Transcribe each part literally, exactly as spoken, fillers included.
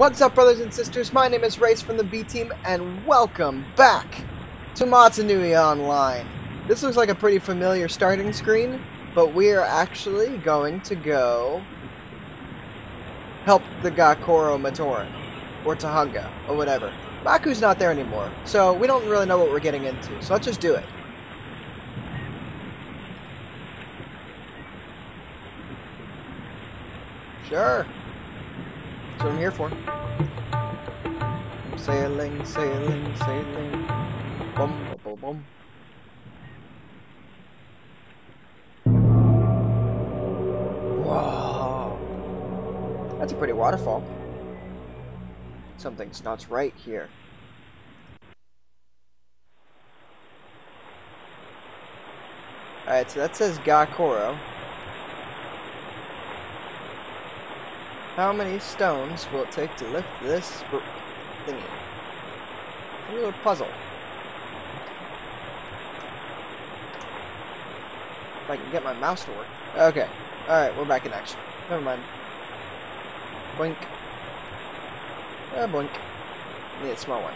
What's up, brothers and sisters? My name is Rayce from the B Team, and welcome back to Mata Nui Online. This looks like a pretty familiar starting screen, but we are actually going to go help the Ga-Koro Matoran, or Tohunga, or whatever. Maku's not there anymore, so we don't really know what we're getting into, so let's just do it. Sure. That's what I'm here for. Sailing, sailing, sailing. Bum, bum, bum, bum. Wow. That's a pretty waterfall. Something's not right here. Alright, so that says Ga-Koro. How many stones will it take to lift this thingy? A little puzzle. If I can get my mouse to work. Okay. Alright, we're back in action. Never mind. Blink. Ah, blink. Need a small one.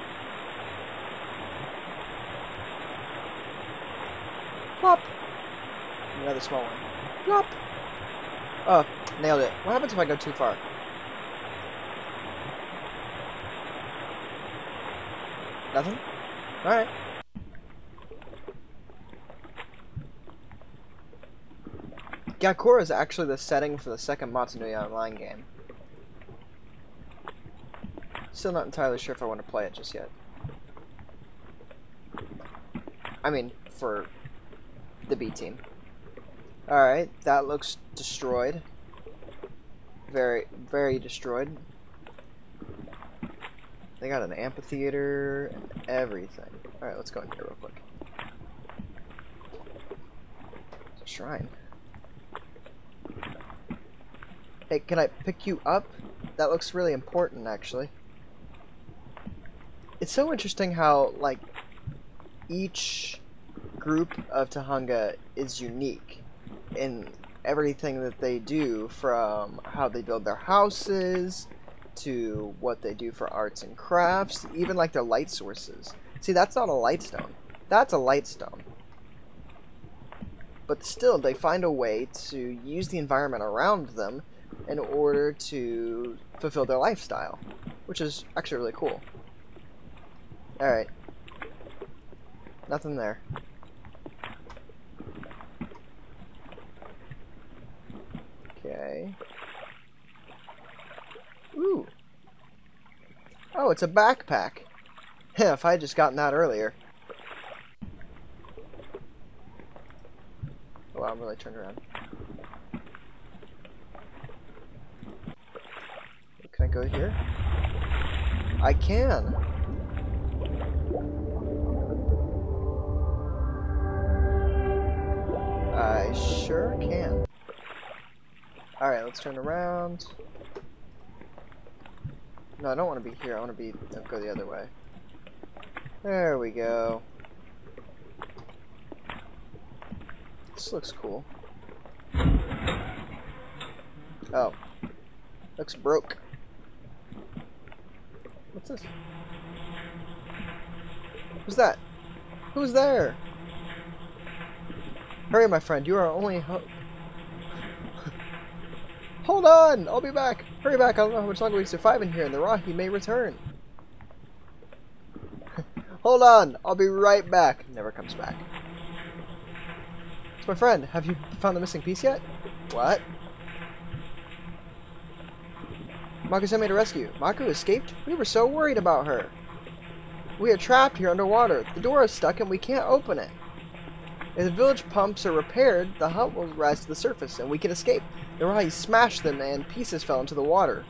Plop. Another small one. Plop. Oh, nailed it. What happens if I go too far? Nothing? Alright. Ga-Koro is actually the setting for the second Mata Nui Online game. Still not entirely sure if I want to play it just yet. I mean, for the B Team. Alright, that looks destroyed. Very, very destroyed. They got an amphitheater and everything. Alright, let's go in here real quick. It's a shrine. Hey, can I pick you up? That looks really important, actually. It's so interesting how, like, each group of Tohunga is unique in everything that they do, from how they build their houses to what they do for arts and crafts, even like their light sources. See, that's not a lightstone. That's a lightstone. But still, they find a way to use the environment around them in order to fulfill their lifestyle, which is actually really cool. Alright. Nothing there. Okay. Ooh. Oh, it's a backpack. If I had just gotten that earlier. Oh, wow, I'm really turned around. Can I go here? I can. I sure can. Alright, let's turn around. No, I don't want to be here. I want to be... go the other way. There we go. This looks cool. Oh. Looks broke. What's this? Who's that? Who's there? Hurry, my friend. You are our only hope. Hold on! I'll be back! Hurry back! I don't know how much longer we survive in here, and the Rahi may return. Hold on! I'll be right back! Never comes back. It's my friend. Have you found the missing piece yet? What? Maku sent me to rescue. Maku escaped? We were so worried about her. We are trapped here underwater. The door is stuck and we can't open it. If the village pumps are repaired, the hut will rise to the surface and we can escape. The Rahi smashed them and pieces fell into the water.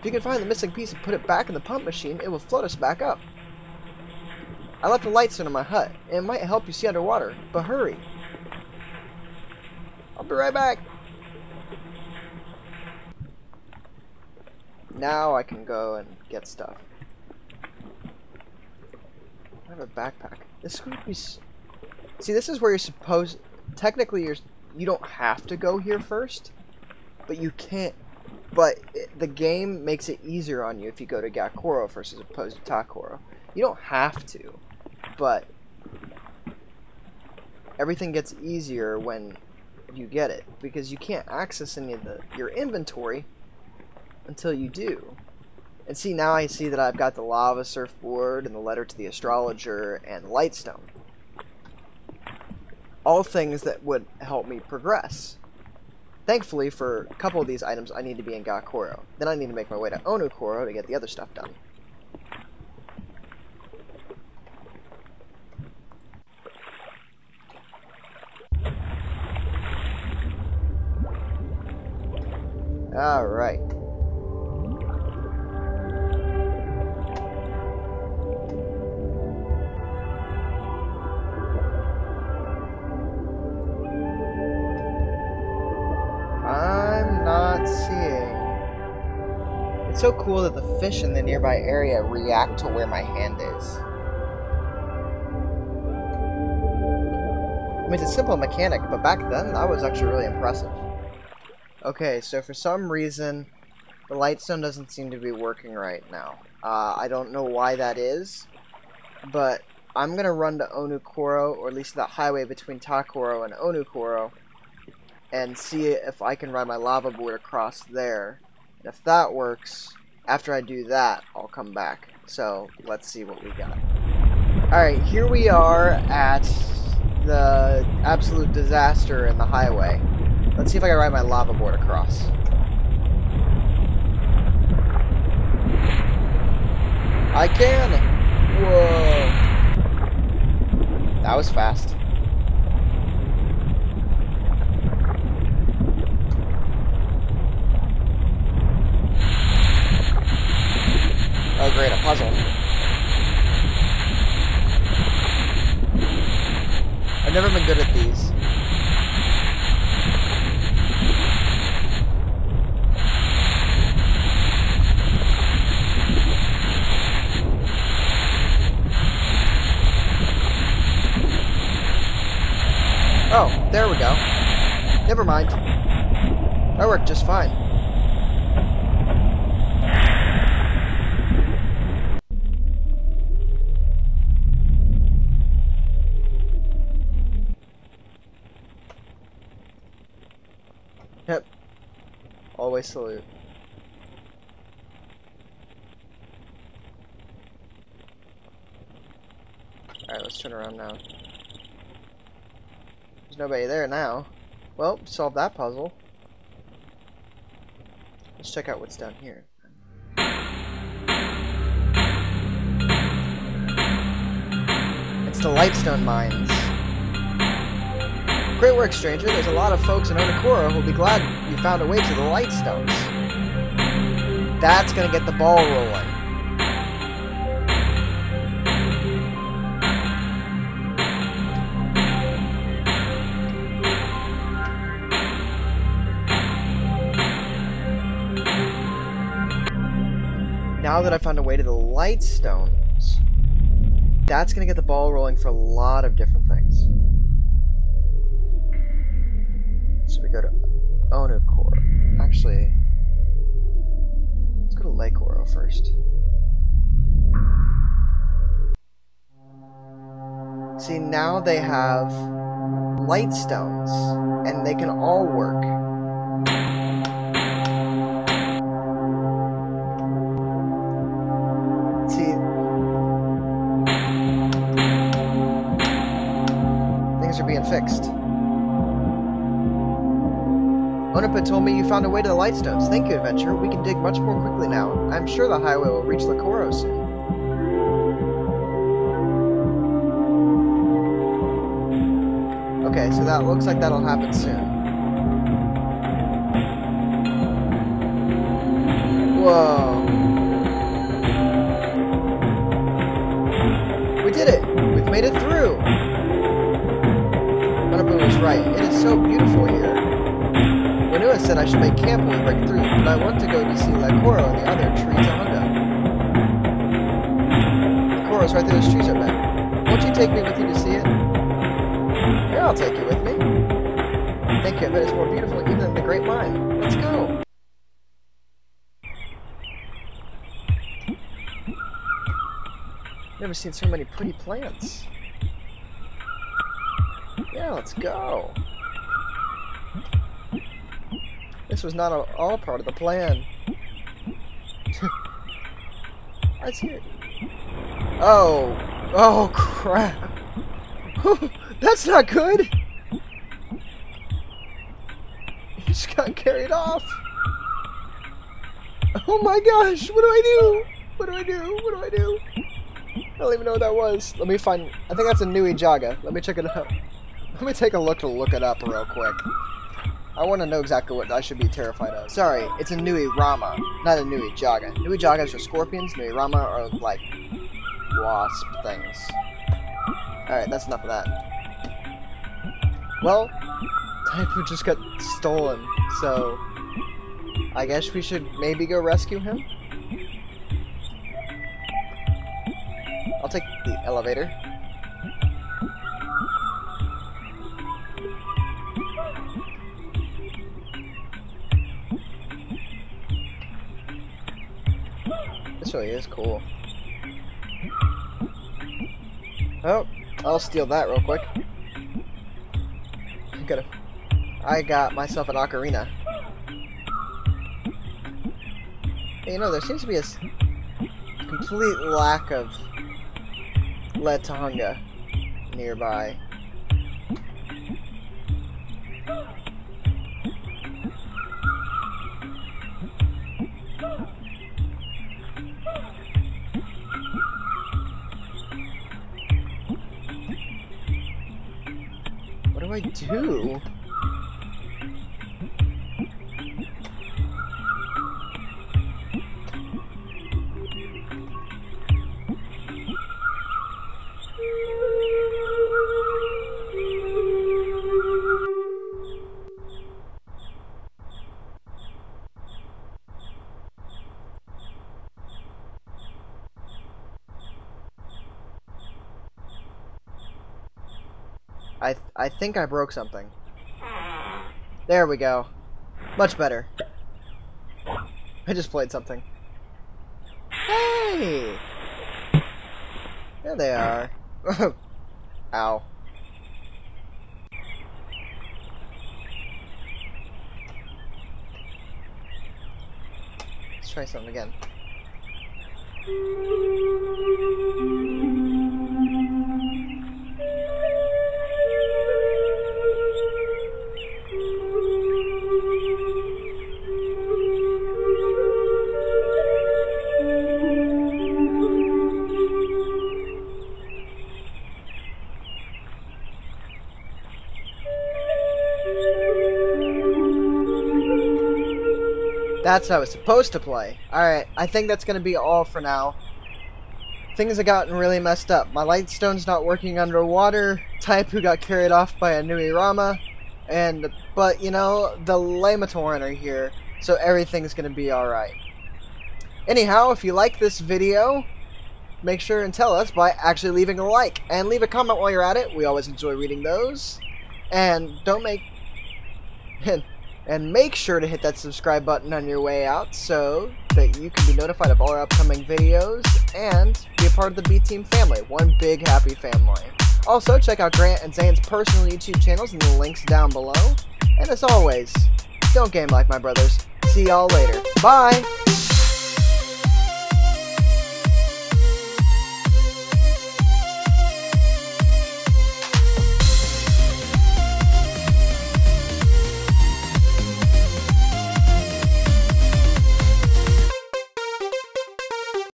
If you can find the missing piece and put it back in the pump machine, it will float us back up. I left a lightstone in my hut. It might help you see underwater, but hurry. I'll be right back. Now I can go and get stuff. I have a backpack. This could be... See, this is where you're supposed... Technically, you're... You don't have to go here first, but you can't but the game makes it easier on you if you go to Ga-Koro versus opposed to Ta-Koro. You don't have to, but everything gets easier when you get it, because you can't access any of the your inventory until you do. And see, now I see that I've got the lava surfboard and the letter to the astrologer and Lightstone. All things that would help me progress. Thankfully, for a couple of these items, I need to be in Ga-Koro. Then I need to make my way to Onu-Koro to get the other stuff done. Alright. It's so cool that the fish in the nearby area react to where my hand is. I mean, it's a simple mechanic, but back then that was actually really impressive. Okay, so for some reason, the Lightstone doesn't seem to be working right now. Uh, I don't know why that is, but I'm going to run to Onu-Koro, or at least that highway between Ta-Koro and Onu-Koro, and see if I can ride my lava board across there. And if that works, after I do that, I'll come back. So, let's see what we got. Alright, here we are at the absolute disaster in the highway. Let's see if I can ride my lava board across. I can! Whoa! That was fast. Oh great, a puzzle. I've never been good at these. Oh, there we go. Never mind. That worked just fine. Yep. Always salute. Alright, let's turn around now. There's nobody there now. Well, solve that puzzle. Let's check out what's down here. It's the Lightstone Mines. Great work, stranger. There's a lot of folks in Onu-Koro who'll be glad you found a way to the Lightstones. That's gonna get the ball rolling. Now that I found a way to the Lightstones, that's gonna get the ball rolling for a lot of different things. So we go to Onu-Koro. Actually, let's go to Le-Koro first. See, now they have Lightstones, and they can all work. See, things are being fixed. Monapa told me you found a way to the Lightstones. Thank you, adventurer. We can dig much more quickly now. I'm sure the highway will reach Le-Koro soon. Okay, so that looks like that'll happen soon. Whoa. We did it! We've made it through! Monapa was right. It is so beautiful here. Nui said I should make camp when we break through, but I want to go to see Le-Koro and the other tree Tohunga. Le-Koro's right through those trees over there. Won't you take me with you to see it? Yeah, I'll take you with me. Thank you, but it's more beautiful even than the Great Mine. Let's go. Never seen so many pretty plants. Yeah, let's go. This was not at all part of the plan. I see it. Oh. Oh, crap. That's not good. He just got carried off. Oh my gosh, what do I do? What do I do? What do I do? I don't even know what that was. Let me find... I think that's a Nui-jaga. Let me check it out. Let me take a look to look it up real quick. I want to know exactly what I should be terrified of. Sorry, it's a Nui-rama, not a Nui-jaga. Nui-jagas are scorpions, Nui-rama are like wasp things. Alright, that's enough of that. Well, Taipu just got stolen, so I guess we should maybe go rescue him? I'll take the elevator. This really is cool. Oh, I'll steal that real quick. I got, a, I got myself an ocarina. Hey, you know, there seems to be a complete lack of Le-Tohunga nearby. I do. I, th I think I broke something. There we go. Much better. I just played something. Hey! There they are. Ow. Let's try something again. That's how I was supposed to play. Alright, I think that's going to be all for now. Things have gotten really messed up. My Lightstone's not working underwater. Taipu got carried off by a Nui-rama. And, but, you know, the Lamatoran are here. So everything's going to be alright. Anyhow, if you like this video, make sure and tell us by actually leaving a like. And leave a comment while you're at it. We always enjoy reading those. And don't make... And make sure to hit that subscribe button on your way out so that you can be notified of all our upcoming videos and be a part of the B Team family. One big happy family. Also, check out Grant and Zane's personal YouTube channels in the links down below. And as always, don't game like my brothers. See y'all later. Bye!